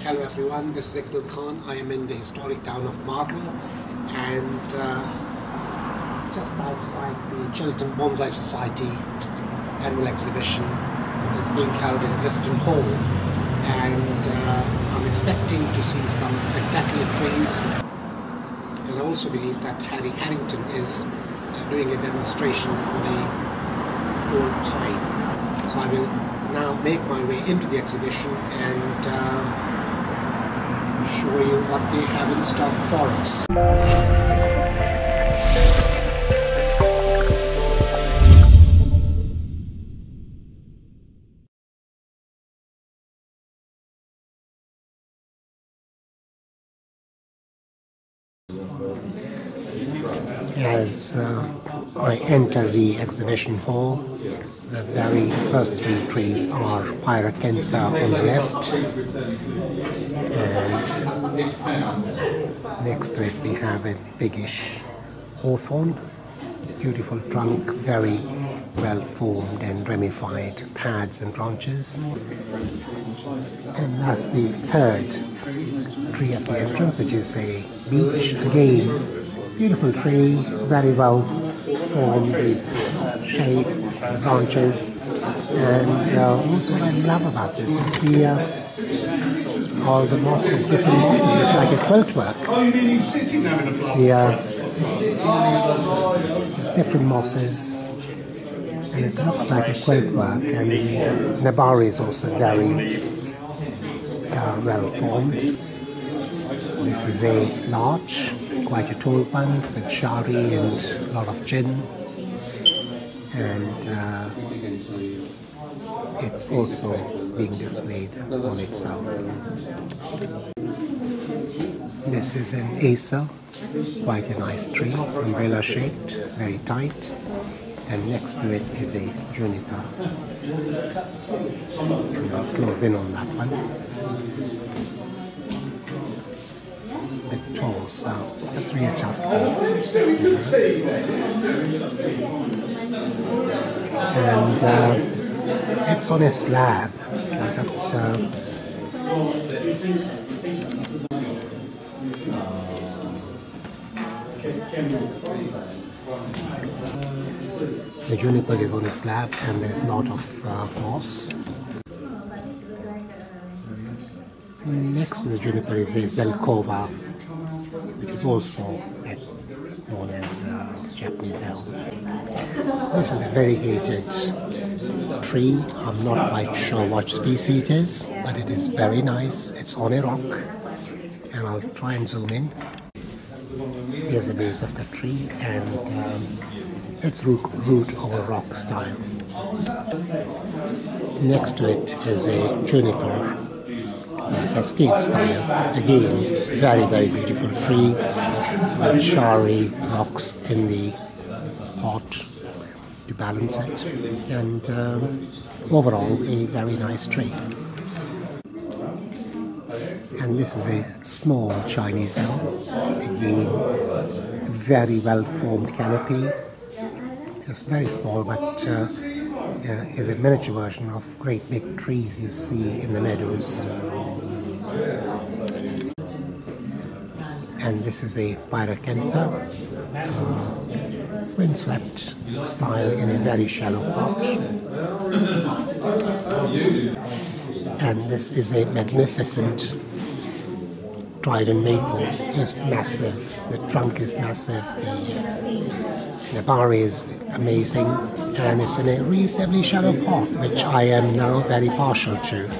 Hello everyone, this is Iqbal Khan. I am in the historic town of Marlborough and just outside the Chiltern Bonsai Society annual exhibition that is being held in Weston Hall, and I'm expecting to see some spectacular trees, and I also believe that Harry Harrington is doing a demonstration on a old pine. So I will now make my way into the exhibition and show you what they have in stock for us. As I enter the exhibition hall, the very first three trees are Pyracantha on the left, and next to it we have a biggish hawthorn, beautiful trunk, very well formed and ramified pads and branches. And that's the third tree at the entrance, which is a beech, again beautiful tree, very well formed with shape, branches, and also what I love about this is the all the mosses, different mosses, like a quilt work. There's different mosses, and it looks like a quilt work, and the nabari is also very well formed. This is a larch, quite a tall one, with shari and a lot of gin, and it's also being displayed on its own. This is an Acer, quite a nice tree, umbrella shaped, very tight, and next to it is a juniper. And I'll close in on that one. It's a bit tall, so let's readjust that. And it's on a slab. I just the juniper is on a slab, and there's a lot of moss. Next to the juniper is a Zelkova, which is also known as Japanese elm. This is a variegated tree. I'm not quite sure what species it is, but it is very nice. It's on a rock, and I'll try and zoom in. Here's the base of the tree, and it's root over rock style. Next to it is a juniper, cascade style. Again, very, very beautiful tree with shari rocks in the pot to balance it, and overall a very nice tree. And this is a small Chinese elm, again very well formed canopy. It's very small, but is a miniature version of great big trees you see in the meadows. And this is a Pyracantha, windswept style in a very shallow pot. And this is a magnificent Trident Maple. It's massive, the trunk is massive, the nabari is amazing, and it's in a reasonably shallow pot, which I am now very partial to.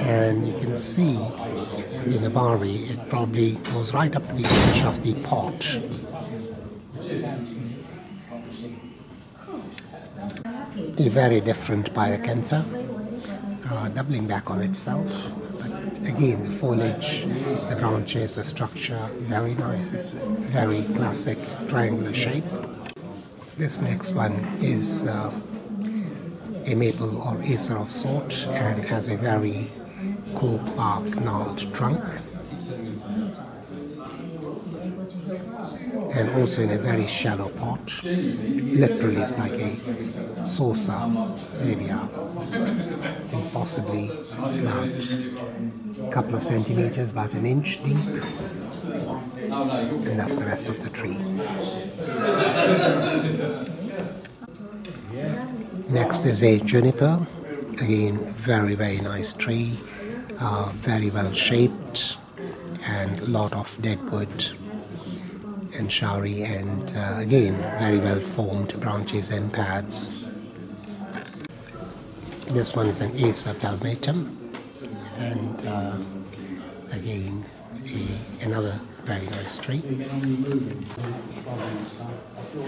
And you can see the nabari, it probably goes right up to the edge of the pot. A very different Pyracantha, doubling back on itself. Again, the foliage, the branches, the structure, very nice. It's very classic triangular shape. This next one is a maple or acer of sort, and has a very cool bark gnarled trunk. and also in a very shallow pot. Literally it's like a saucer, maybe and possibly about a couple of centimeters, about 1 inch deep, and that's the rest of the tree. Next is a juniper, again very very nice tree, very well shaped, and a lot of dead wood and showery, and again very well formed branches and pads. This one is an Acer Palmatum, and again another very nice tree.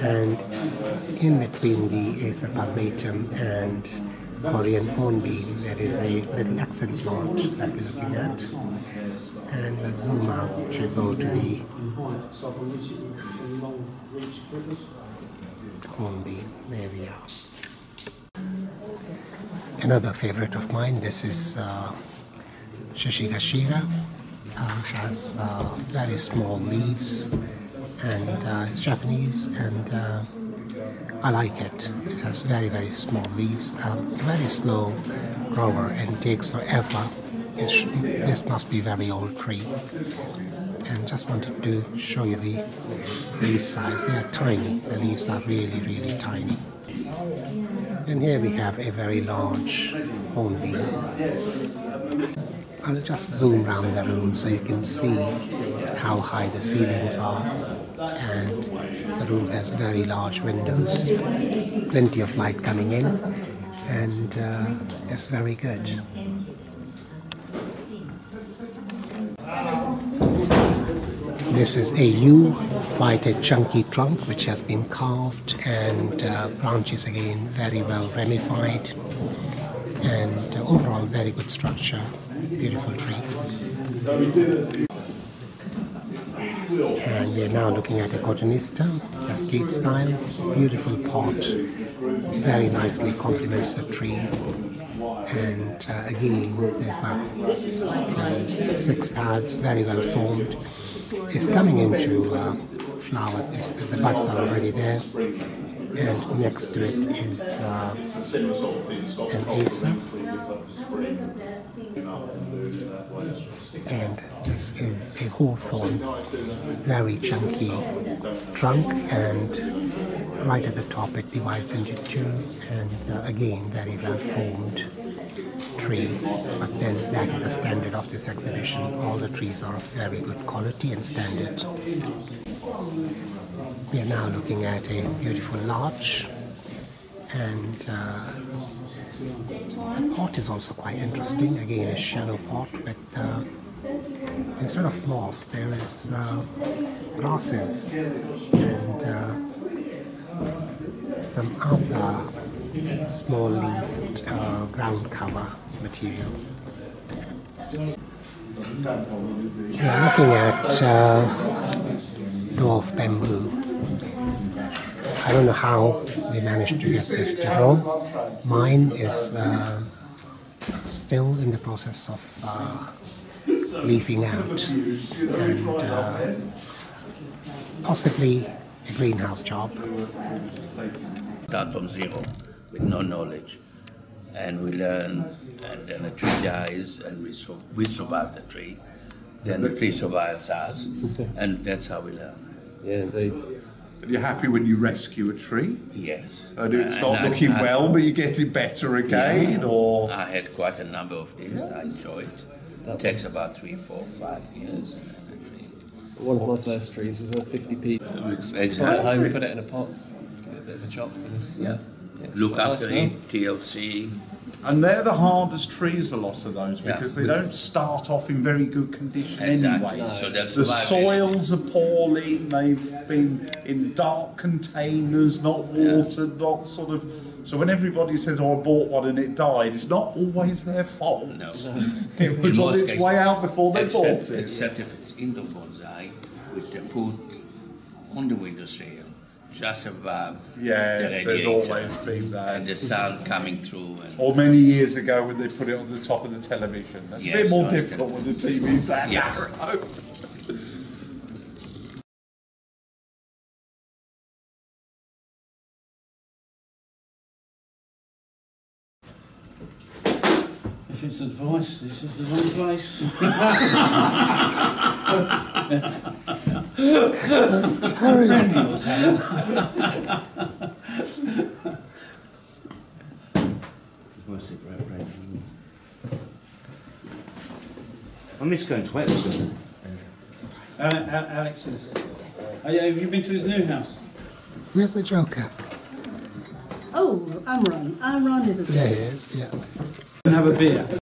And in between the Acer Palmatum and Korean Hornbeam there is a little accent plant that we're looking at, and we'll zoom out to go to the Hornbeam. There we are. Another favorite of mine, this is Shishigashira. Has very small leaves, and it's Japanese, and I like it. It has very, very small leaves, very slow grower, and takes forever. This must be a very old tree. And just wanted to show you the leaf size. They are tiny. The leaves are really, really tiny. And here we have a very large hornbeam. I'll just zoom around the room so you can see how high the ceilings are, and the room has very large windows, plenty of light coming in, and it's very good. This is a yew, quite a chunky trunk which has been carved, and branches again very well ramified, and overall very good structure. Beautiful tree. And we are now looking at a Cotoneaster, cascade style, beautiful pot, very nicely complements the tree. And again, there's about 6 pads, very well formed. It's coming into flower, the buds are already there. And next to it is an Acer. And this is a hawthorn, very chunky trunk, and right at the top it divides into 2, and again very well formed tree. But then that is a standard of this exhibition. All the trees are of very good quality and standard. We are now looking at a beautiful larch, and the pot is also quite interesting. Again, a shallow pot with instead of moss there is grasses and some other small leafed ground cover material. We are looking at dwarf bamboo. I don't know how they managed to get this to grow. Mine is still in the process of leafing out, and possibly a greenhouse job. Start from zero with no knowledge, and we learn, and then the tree dies, and we survive the tree, then the tree survives us, and that's how we learn. Yeah, indeed. You're happy when you rescue a tree? Yes. And it's not looking well, but you're getting better again, yeah. Or? I had quite a number of these, yeah. I enjoyed. It takes about 3, 4, 5 years. And tree. One of my first trees was a 50p. Exactly. I went home, put it in a pot, give it a bit of a chop. Yeah. Look after it, TLC. And they're the hardest trees, a lot of those, because they don't start off in very good condition anyway. No, so the soils are appalling, they've been in dark containers, not watered, not sort of... So when everybody says, oh, I bought one and it died, it's not always their fault. No. It was on its way out before they bought it. Except if it's indoor bonsai, which they put on the window sill, just above the radiator. There's always been that. And the sun coming through. And or many years ago when they put it on the top of the television. That's a bit more difficult when the TV's that narrow. If it's advice, this is the wrong place. That's terrible. I miss going to Wales, doesn't it? Alex is... have you been to his new house? Where's the Joker? Oh, Amron. Amron is a... There he is, yeah. And have a beer.